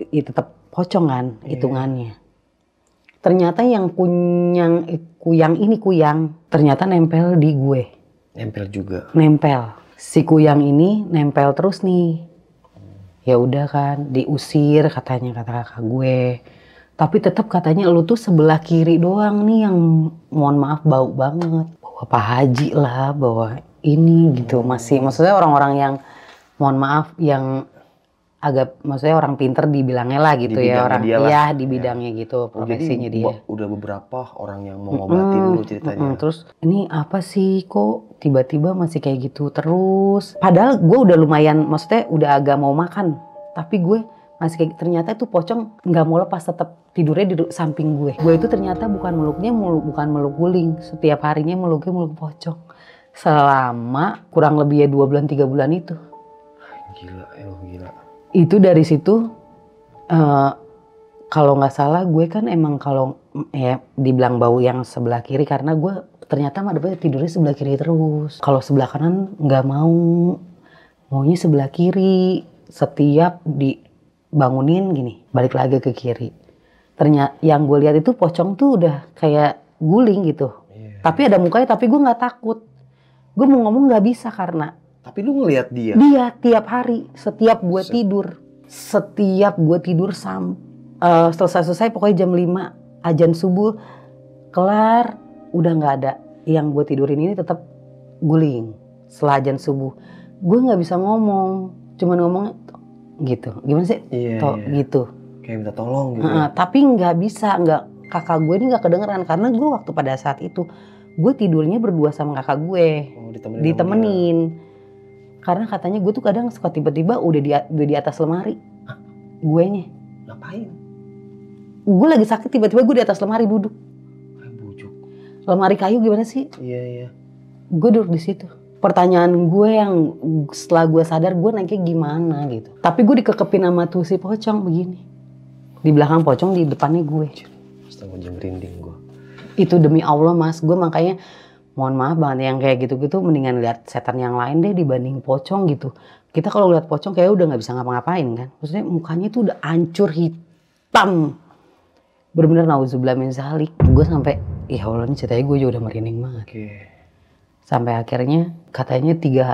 ya tetap pocong kan hitungannya. Ternyata yang kuyang ini ternyata nempel di gue. Nempel juga? Nempel. Si kuyang ini nempel terus nih. ya udah kan, diusir katanya, kata kakak gue. Tapi tetap katanya lu tuh sebelah kiri doang nih yang mohon maaf bau banget. Bawa Pak Haji lah, bawa ini gitu, masih maksudnya orang-orang yang mohon maaf yang agak maksudnya orang pinter dibilangnya lah gitu, di ya orang iya di bidangnya ya. Gitu profesinya. Jadi, dia udah beberapa orang yang mau ngobatin dulu ceritanya. Terus ini apa sih kok tiba-tiba masih kayak gitu terus, padahal gue udah lumayan maksudnya udah agak mau makan, tapi gue masih kayak ternyata itu pocong nggak mau lepas, tetap tidurnya di samping gue. Gue itu ternyata bukan meluknya, bukan meluk guling, setiap harinya meluknya meluk pocong selama kurang lebih ya 2 bulan 3 bulan itu. Gila, emang gila. Itu dari situ, kalau nggak salah gue kan emang kalau ya dibilang bau yang sebelah kiri karena gue ternyata madepnya tidurnya sebelah kiri terus. Kalau sebelah kanan nggak mau, maunya sebelah kiri. Setiap dibangunin gini, balik lagi ke kiri. Ternyata yang gue lihat itu pocong tuh udah kayak guling gitu. Yeah. Tapi ada mukanya, tapi gue nggak takut. Gue mau ngomong nggak bisa karena. Tapi lu ngeliat dia? Dia tiap hari, setiap gue tidur. Setiap gue tidur selesai-selesai pokoknya jam 5, azan subuh, kelar, udah gak ada. Yang gue tidurin ini tetap guling setelah azan subuh. Gue gak bisa ngomong, cuman ngomongnya gitu. Gimana sih? Iya, iya. Gitu. Kayak minta tolong gitu. Tapi gak bisa, kakak gue ini gak kedengeran. Karena gue waktu pada saat itu, gue tidurnya berdua sama kakak gue. Oh, ditemenin. Karena katanya gue tuh kadang suka tiba-tiba udah di atas lemari. Hah? Guenya. Ngapain? Gue lagi sakit tiba-tiba gue di atas lemari duduk. Kayak bujuk. Lemari kayu gimana sih? Iya, iya. Gue duduk di situ. Pertanyaan gue yang setelah gue sadar gue naiknya gimana gitu. Tapi gue dikekepin sama tuh si pocong begini. Di belakang pocong, di depannya gue. Astaga, jam rinding gue. Itu demi Allah mas, gue makanya... Mohon maaf banget yang kayak gitu-gitu mendingan lihat setan yang lain deh dibanding pocong gitu. Kita kalau lihat pocong kayak udah nggak bisa ngapa-ngapain kan. Maksudnya mukanya tuh udah hancur hitam. Bener-bener nauzubillah min dzalik. Gue sampai ya Allah ini ceritanya gue juga udah merinding banget. Okay. Sampai akhirnya katanya 3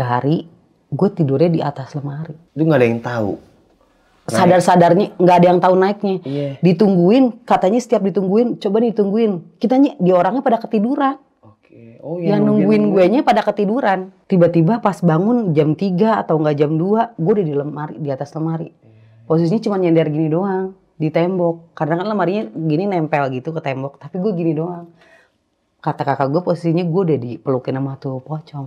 hari gue tidurnya di atas lemari. Itu nggak ada yang tahu. Sadar-sadarnya nggak ada yang tahu naiknya. Yeah. Ditungguin, katanya setiap ditungguin, coba ditungguin. Kitanya di orangnya pada ketiduran. Okay. Oh, yang nungguin guenya pada ketiduran. Tiba-tiba pas bangun jam 3 atau nggak jam 2, gue udah di lemari, di atas lemari. Posisinya cuma nyender gini doang, di tembok. Karena kan lemarinya gini nempel gitu ke tembok, tapi gue gini doang. Kata kakak gue posisinya gue udah dipelukin sama tuh pocong.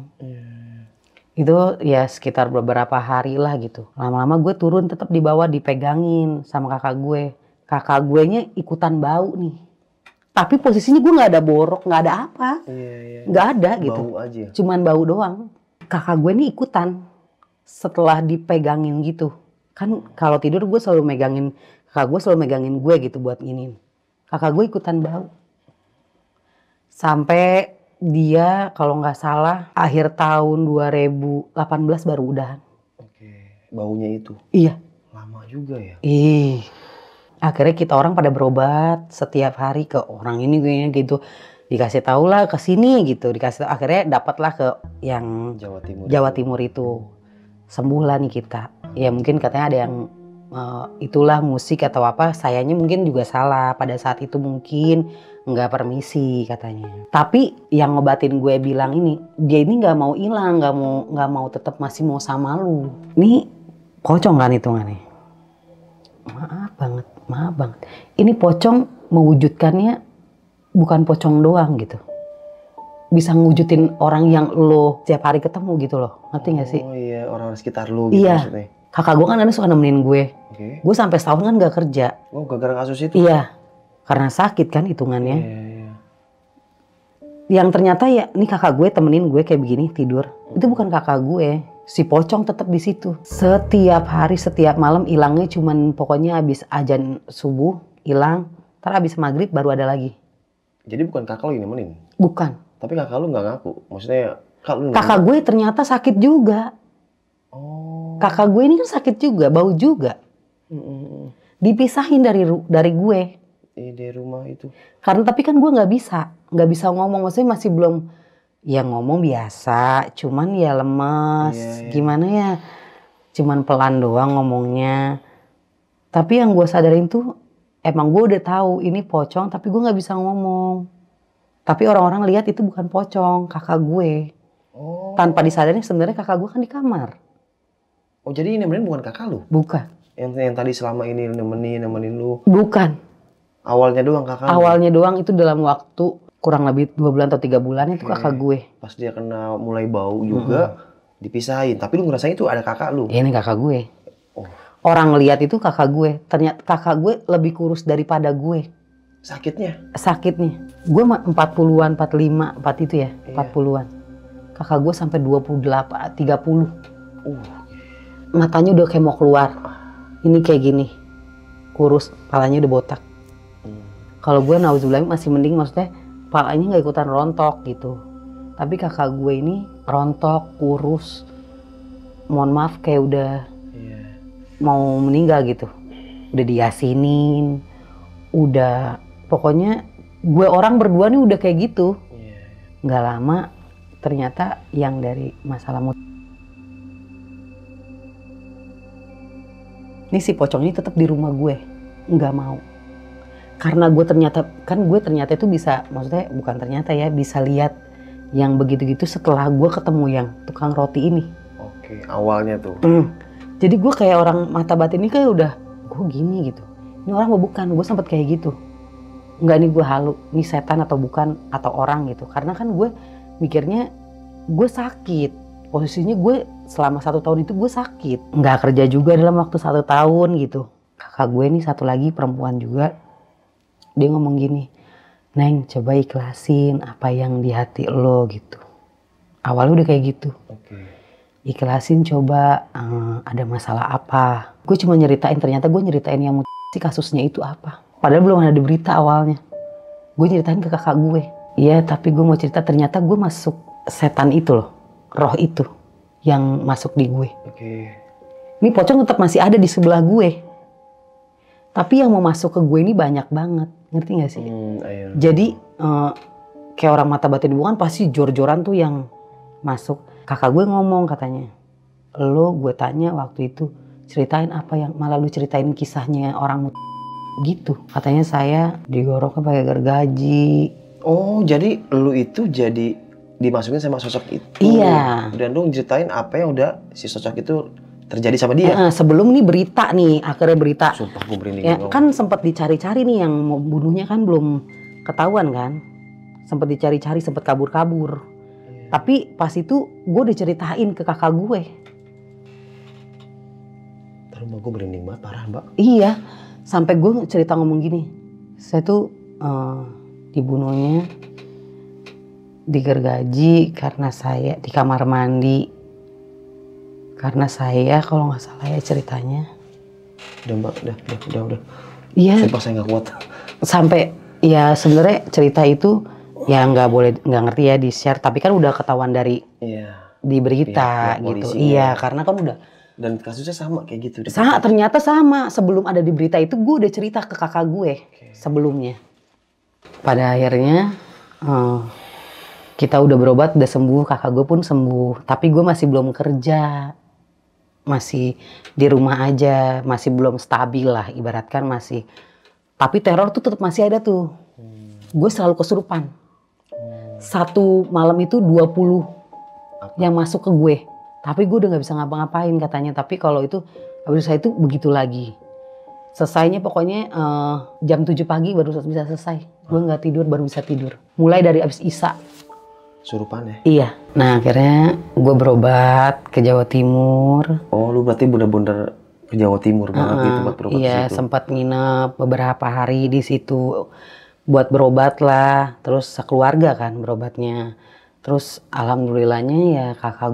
Itu ya sekitar beberapa hari lah gitu. Lama-lama gue turun tetap di bawah dipegangin sama kakak gue. Kakak gue nya ikutan bau nih. Tapi posisinya gue gak ada borok, gak ada apa. Iya, iya. Gak ada gitu. Bau aja. Cuman bau doang. Kakak gue nih ikutan setelah dipegangin gitu. Kan kalau tidur gue selalu megangin, kakak gue selalu megangin gue gitu buat giniin. Kakak gue ikutan bau. Sampai... Dia kalau nggak salah akhir tahun 2018 baru udahan. Oke, baunya itu? Iya. Lama juga ya? Ih, akhirnya kita orang pada berobat setiap hari ke orang ini gitu. Dikasih tahu lah ke sini gitu. Dikasih tahu, akhirnya dapatlah ke yang Jawa Timur itu. Sembuh lah nih kita. Ya mungkin katanya ada yang itulah musik atau apa. Sayanya mungkin juga salah pada saat itu mungkin. Nggak permisi katanya. Tapi yang ngobatin gue bilang ini, dia ini nggak mau hilang, nggak mau tetap masih mau sama lu. Ini pocong kan hitungannya. Maaf banget, maaf banget. Ini pocong mewujudkannya bukan pocong doang gitu. Bisa ngewujudin orang yang lo setiap hari ketemu gitu loh. Ngerti nggak sih? Oh iya, orang sekitar lu gitu iya. Maksudnya. Kakak gue kan kadang suka nemenin gue. Okay. Gue sampai setahun kan nggak kerja. Oh gara-gara kasus itu? Iya. Karena sakit kan hitungannya. Yeah, yeah. Yang ternyata ya ini kakak gue temenin gue kayak begini tidur. Itu bukan kakak gue. Si pocong tetap di situ. Setiap hari, setiap malam hilangnya cuman pokoknya habis azan subuh hilang. Ntar habis maghrib baru ada lagi. Jadi bukan kakak lo yang nemenin? Bukan. Tapi kakak lo nggak ngaku? Maksudnya kakak gue ternyata sakit juga. Oh. Kakak gue ini kan sakit juga, bau juga. Dipisahin dari gue. Di rumah itu. Karena tapi kan gue nggak bisa ngomong, maksudnya masih belum ya ngomong biasa, cuman ya lemas, yeah, yeah. Gimana ya cuman pelan doang ngomongnya. Tapi yang gue sadarin tuh emang gue udah tahu ini pocong, tapi gue nggak bisa ngomong. Tapi orang-orang lihat itu bukan pocong, kakak gue. Oh. Tanpa disadari sebenarnya kakak gue kan di kamar. Oh, jadi ini nemenin bukan kakak lu? Bukan. Yang tadi selama ini nemenin lu? Bukan. Awalnya doang kakak. Awalnya doang, itu dalam waktu kurang lebih 2 bulan atau 3 bulan itu kakak gue. Pas dia kena mulai bau juga dipisahin. Tapi lu ngerasain itu ada kakak lu? Ini kakak gue. Oh. Orang lihat itu kakak gue. Ternyata kakak gue lebih kurus daripada gue. Sakitnya? Sakitnya. Gue 40-an, 45, 4 itu ya, iya. 40-an. Kakak gue sampai 28, 30. Matanya udah kayak mau keluar. Ini kayak gini. Kurus, palanya udah botak. Kalau gue nauzubillah masih mending, maksudnya palanya nggak ikutan rontok gitu. Tapi kakak gue ini rontok, kurus. Mohon maaf kayak udah mau meninggal gitu. Udah diyasinin, udah pokoknya gue orang berdua nih udah kayak gitu. Nggak lama ternyata yang dari masalah mulut. Ini si pocong ini tetap di rumah gue, nggak mau. Karena gue ternyata, kan gue ternyata itu bisa, maksudnya bukan ternyata ya, bisa lihat yang begitu-gitu setelah gue ketemu yang tukang roti ini. Oke, awalnya tuh. Jadi gue kayak orang mata batin ini kayak udah, gue gini gitu. Ini orang apa bukan? Gue sempet kayak gitu. Enggak, nih gue halu, ini setan atau bukan, atau orang gitu. Karena kan gue mikirnya gue sakit. Posisinya gue selama 1 tahun itu gue sakit. Nggak kerja juga dalam waktu 1 tahun gitu. Kakak gue nih satu lagi perempuan juga. Dia ngomong gini, Neng coba ikhlasin apa yang di hati lo gitu. Awalnya udah kayak gitu. Ikhlasin coba ada masalah apa. Gue cuma nyeritain, ternyata gue nyeritain yang si kasusnya itu apa. Padahal belum ada di berita awalnya. Gue nyeritain ke kakak gue. Iya, tapi gue mau cerita ternyata gue masuk setan itu loh. Roh itu yang masuk di gue. Ini pocong tetap masih ada di sebelah gue. Tapi yang mau masuk ke gue ini banyak banget. Ngerti gak sih? Jadi kayak orang mata batin bukan pasti jor-joran tuh yang masuk. Kakak gue ngomong katanya. Lo gue tanya waktu itu. Ceritain apa yang malah lu ceritain kisahnya orang gitu. Katanya saya digoroknya pakai gergaji. Oh, jadi lu itu jadi dimasukin sama sosok itu. Iya. Dan lu ceritain apa yang udah si sosok itu terjadi sama dia. Sebelum nih berita nih, akhirnya berita. Sumpah gue merinding. Ya, kan sempat dicari-cari nih yang mau bunuhnya kan belum ketahuan kan. Sempat dicari-cari, sempat kabur-kabur. Tapi pas itu gue diceritain ke kakak gue. Rumah gue berinding banget, parah mbak. Iya, sampai gue cerita ngomong gini, saya tuh dibunuhnya digergaji karena saya di kamar mandi, karena saya kalau nggak salah ya ceritanya. Udah mbak, udah. Iya. Sumpah saya nggak kuat. Sampai ya sebenarnya cerita itu ya nggak boleh, nggak ngerti ya di share, tapi kan udah ketahuan dari di berita gitu. Iya, karena kan udah. Dan kasusnya sama kayak gitu. Ternyata sama. Sebelum ada di berita itu gue udah cerita ke kakak gue sebelumnya. Pada akhirnya kita udah berobat, udah sembuh. Kakak gue pun sembuh. Tapi gue masih belum kerja. Masih di rumah aja. Masih belum stabil lah. Ibaratkan masih. Tapi teror tuh tetap masih ada tuh. Gue selalu kesurupan. Satu malam itu 20 yang masuk ke gue. Tapi gue udah gak bisa ngapa-ngapain katanya. Tapi kalau itu, habis saya itu begitu lagi. Selesainya pokoknya jam 7 pagi baru bisa selesai. Gue gak tidur, baru bisa tidur. Mulai dari abis Isya. Surupan ya? Iya. Nah akhirnya gue berobat ke Jawa Timur. Oh lu berarti bener-bener ke Jawa Timur banget di tempat berobat situ? Iya, sempat nginep beberapa hari di situ. Buat berobat lah. Terus sekeluarga kan berobatnya. Terus alhamdulillahnya ya kakak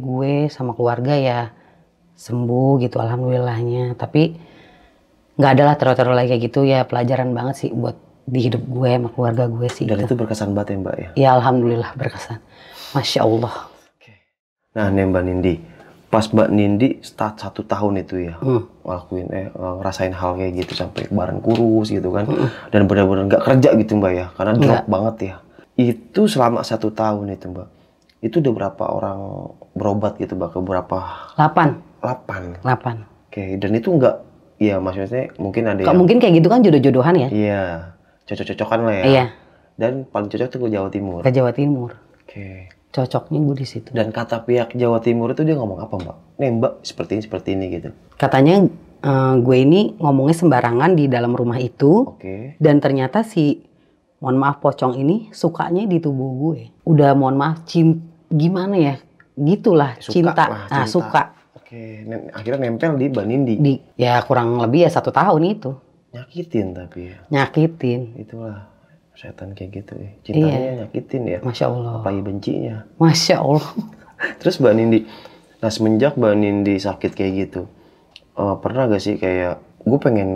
gue sama keluarga ya sembuh gitu alhamdulillahnya. Tapi nggak adalah teror-teror lagi kayak gitu ya, pelajaran banget sih buat di hidup gue sama keluarga gue sih. Dan itu berkesan banget ya mbak ya? Ya alhamdulillah berkesan. Masya Allah. Nah nih mbak Nindi, pas mbak Nindi start 1 tahun itu ya ngelakuin, ngerasain hal kayak gitu sampai badan kurus gitu kan. Dan benar-benar nggak kerja gitu mbak ya, karena drop banget ya. Itu selama 1 tahun itu mbak, itu udah berapa orang berobat gitu mbak? Ke berapa? 8. 8. Oke, dan itu enggak, ya maksudnya mungkin ada yang... Mungkin kayak gitu kan jodoh-jodohan ya? Iya, cocok-cocokan lah ya. Iya. Dan paling cocok tuh ke Jawa Timur. Ke Jawa Timur. Oke. Cocoknya gue di situ. Dan kata pihak Jawa Timur itu dia ngomong apa, Mbak? Nembak seperti ini gitu. Katanya gue ini ngomongnya sembarangan di dalam rumah itu. Oke. Dan ternyata si, mohon maaf, pocong ini sukanya di tubuh gue. Udah mohon maaf, gimana ya? Gitulah, cinta. Suka. Oke, akhirnya nempel di Mbak Nindi. Ya kurang lebih ya 1 tahun itu. Nyakitin tapi ya. Nyakitin. Itulah. Setan kayak gitu ya, cintanya iya. Nyakitin ya. Masya Allah. Apalagi bencinya. Masya Allah. Terus Mbak Nindi, nah semenjak Mbak Nindi sakit kayak gitu, pernah gak sih kayak, gue pengen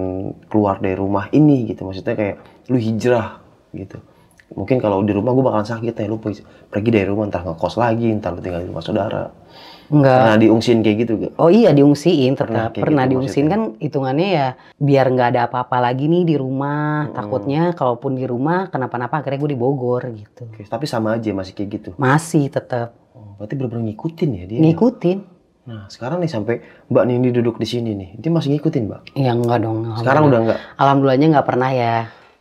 keluar dari rumah ini gitu, maksudnya kayak lu hijrah gitu. Mungkin kalau di rumah gue bakalan sakit ya, lu pergi dari rumah, entah ngekos lagi, entah lu tinggal di rumah saudara. Enggak. Pernah diungsiin kayak gitu gak? Oh iya diungsiin, tetap pernah gitu, diungsiin maksudnya. Kan hitungannya ya biar nggak ada apa-apa lagi nih di rumah. Takutnya kalaupun di rumah kenapa-napa akhirnya gue di Bogor gitu. Oke, tapi sama aja masih kayak gitu? Masih tetap. Oh, berarti bener-bener ngikutin ya dia? Ngikutin. Ya? Nah sekarang nih sampai Mbak Nindi duduk di sini nih, dia masih ngikutin Mbak? Ya enggak dong. Sekarang udah enggak? Alhamdulillahnya nggak pernah ya.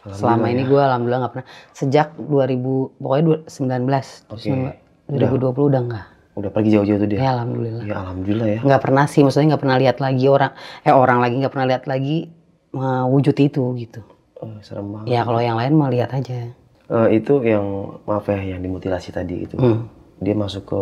Selama ini gue alhamdulillah nggak pernah. Sejak 2019. Okay. 2020 udah enggak. Udah pergi jauh-jauh tuh dia? Ya alhamdulillah. Ya alhamdulillah ya. Nggak pernah sih, maksudnya nggak pernah lihat lagi wujud itu gitu. Serem banget. Ya kalau yang lain mau lihat aja. Itu yang maaf ya, yang dimutilasi tadi itu. Dia masuk ke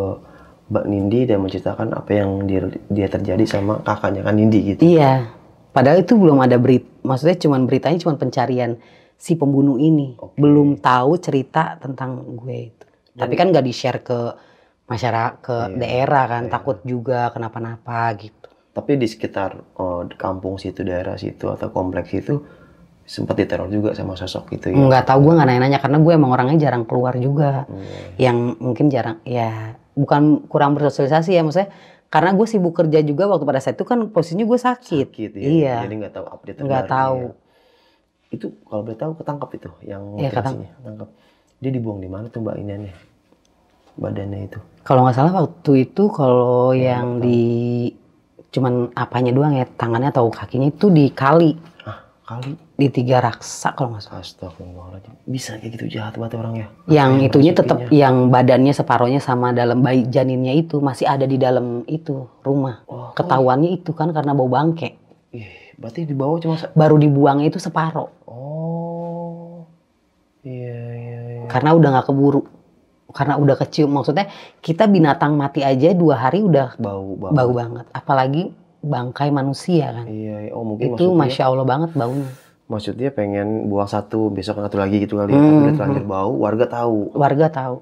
Mbak Nindi dan menceritakan apa yang dia terjadi sama kakaknya kan Nindi gitu. Iya. Padahal itu belum ada berita, maksudnya beritanya cuma pencarian si pembunuh ini. Okay. Belum tahu cerita tentang gue itu. Jadi, tapi kan nggak di-share ke masyarakat, ke daerah kan, takut juga kenapa-napa gitu. Tapi di sekitar kampung situ, daerah situ atau kompleks itu sempat diteror juga sama sosok gitu ya? Nggak tahu, gue nggak nanya-nanya karena gue emang orangnya jarang keluar juga. Yang mungkin jarang, ya bukan kurang bersosialisasi ya maksudnya, karena gue sibuk kerja juga waktu pada saat itu kan posisinya gue sakit ya? Iya. Jadi nggak tahu update terbaru. Nggak tahu. Ya. Itu kalau boleh tahu ketangkap itu yang ketangkap. Dia dibuang di mana tuh Mbak Inannya? Badannya itu. Kalau nggak salah waktu itu kalau yang di cuman apanya doang ya, tangannya atau kakinya itu di kali. Ah, kali? Di Tigaraksa kalau nggak salah. Astagfirullahaladzim. Bisa kayak gitu jahat banget orangnya. Yang itunya tetap yang badannya separohnya sama dalam bayi janinnya itu masih ada di dalam itu rumah. Oh, ketahuannya itu kan karena bau bangke. Ih, berarti dibawa cuma baru dibuangnya itu separoh. Oh. Iya. Karena udah nggak keburu. Karena udah kecium, maksudnya kita binatang mati aja 2 hari udah bau banget. Apalagi bangkai manusia kan. Iya, oh mungkin itu masya Allah banget baunya. Maksudnya pengen buang satu, besok satu lagi gitu kali ya. Tapi udah terlanjur bau, warga tahu. Warga tahu.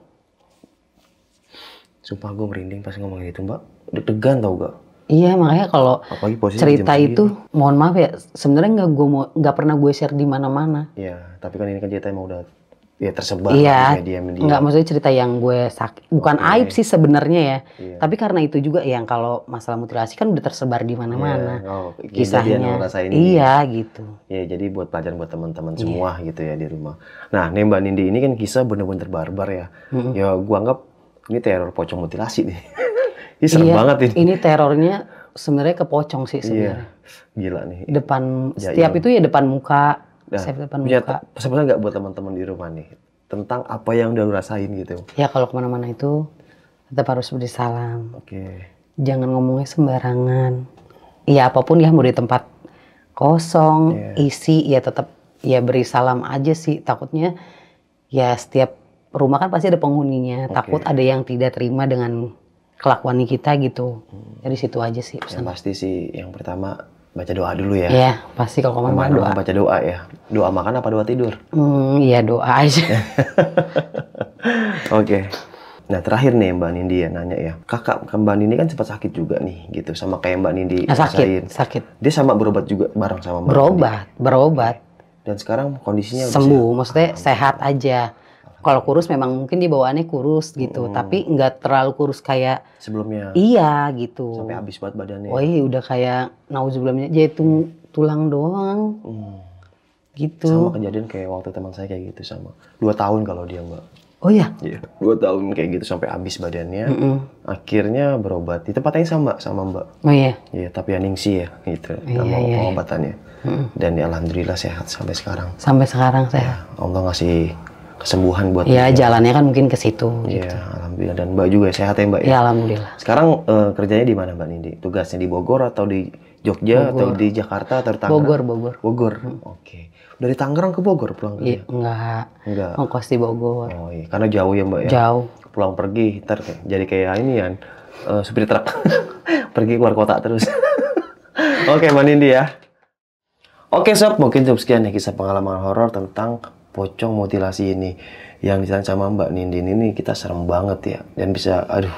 Sumpah gue merinding pas ngomong gitu Mbak. Deg-degan tau gak? Iya makanya kalau cerita itu, mohon maaf ya, sebenarnya nggak pernah gue share di mana-mana. Iya, tapi kan ini kan cerita emang udah... Ya tersebar di media-media. Enggak, maksudnya cerita yang gue sakit. Bukan aib sih sebenarnya ya. Iya. Tapi karena itu juga yang kalau masalah mutilasi kan udah tersebar di mana-mana. Iya, kisahnya. Iya gitu. Ya jadi buat pelajaran buat teman-teman semua gitu ya di rumah. Nah nih Mbak Nindi ini kan kisah bener-bener barbar ya. Ya gue anggap ini teror pocong mutilasi nih. Ini serem banget ini. Ini terornya sebenarnya ke pocong sih sebenarnya. Iya. Gila nih. Depan, ya, setiap itu ya depan muka. Nah, sebenarnya nggak buat teman-teman di rumah nih tentang apa yang udah lu rasain gitu ya? Kalau kemana-mana itu tetap harus beri salam. Oke. Jangan ngomongnya sembarangan ya, apapun ya, mau di tempat kosong isi ya tetap ya beri salam aja sih. Takutnya ya setiap rumah kan pasti ada penghuninya. Takut ada yang tidak terima dengan kelakuan kita gitu. Dari situ aja sih pesan. Ya, pasti sih yang pertama baca doa dulu ya. Iya, pasti kalau kemana-mana doa. Baca doa ya. Doa makan apa doa tidur? Iya doa aja. Oke. Nah terakhir nih Mbak Nindi ya nanya ya. Kakak Mbak Nindi kan sempat sakit juga nih gitu. Sama kayak Mbak Nindi rasain. Sakit. Dia sama berobat juga bareng sama Mbak Nindi. Berobat. Dan sekarang kondisinya sembuh. Maksudnya sehat aja. Kalau kurus memang mungkin dia bawaannya kurus gitu. Tapi nggak terlalu kurus kayak... Sebelumnya? Iya gitu. Sampai habis banget badannya. Oh iya udah kayak nauzubillah jatuh tulang doang. Gitu. Sama kejadian kayak waktu teman saya kayak gitu sama. 2 tahun kalau dia Mbak. Oh iya? Iya, 2 tahun kayak gitu sampai habis badannya. Akhirnya berobat di tempatnya sama Mbak. Oh iya? Iya, tapi Ningsi ya gitu, nama pengobatannya. Dan ya, alhamdulillah sehat sampai sekarang. Sampai sekarang sehat? Ya, Allah ngasih kesembuhan buat Iya, jalannya kan mungkin ke situ. Iya, gitu. Alhamdulillah. Dan Mbak juga sehat ya Mbak? Iya, alhamdulillah. Sekarang kerjanya di mana Mbak Nindi? Tugasnya di Bogor atau di Jogja atau di Jakarta atau di Tangerang? Bogor. Oke. Dari Tangerang ke Bogor pulang kerja? Iya, enggak. Ongkos di Bogor. Oh iya, karena jauh ya Mbak ya? Jauh. Pulang pergi, ntar jadi kayak ini kan, supir truk. Pergi keluar kota terus. Oke, Mbak Nindi ya. Oke sob, mungkin cukup sekian ya kisah pengalaman horor tentang pocong mutilasi ini. Yang diceritain sama Mbak Nindi ini kita serem banget ya. Dan bisa, aduh,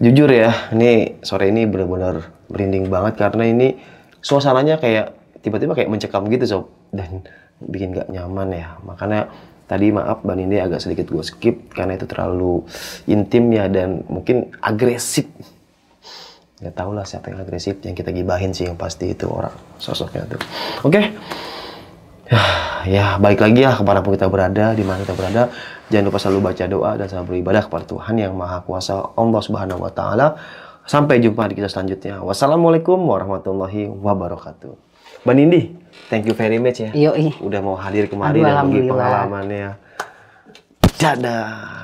jujur ya, ini sore ini benar-benar merinding banget karena ini suasananya kayak tiba-tiba kayak mencekam gitu sob, dan bikin gak nyaman ya. Makanya tadi maaf Mbak Nindi agak sedikit gue skip karena itu terlalu intim ya, dan mungkin agresif. Gak tau lah siapa yang agresif, yang kita gibahin sih yang pasti itu orang sosoknya tuh. Oke. Ya baik lagi ya, kemanapun kita berada, dimana kita berada, jangan lupa selalu baca doa dan selalu beribadah kepada Tuhan yang Maha Kuasa, Allah Subhanahu Wa Ta'ala. Sampai jumpa di kisah selanjutnya. Wassalamualaikum warahmatullahi wabarakatuh. Mbak Nindi, thank you very much ya. Yoi. Udah mau hadir kemari dan bagi pengalamannya. Dadah.